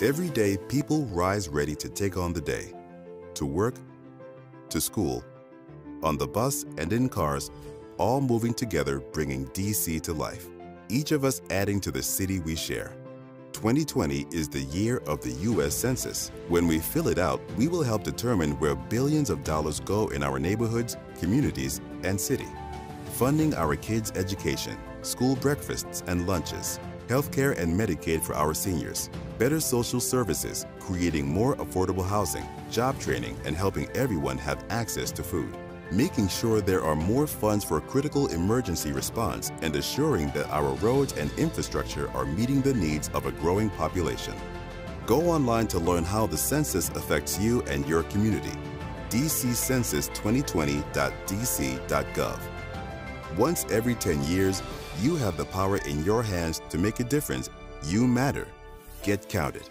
Every day, people rise ready to take on the day, to work, to school, on the bus and in cars, all moving together, bringing DC to life, each of us adding to the city we share. 2020 is the year of the U.S. Census. When we fill it out, we will help determine where billions of dollars go in our neighborhoods, communities, and city. Funding our kids' education, school breakfasts and lunches, healthcare and Medicaid for our seniors, better social services, creating more affordable housing, job training, and helping everyone have access to food. Making sure there are more funds for critical emergency response and assuring that our roads and infrastructure are meeting the needs of a growing population. Go online to learn how the census affects you and your community. DCCensus2020.dc.gov. Once every 10 years, you have the power in your hands to make a difference. You matter. Get counted.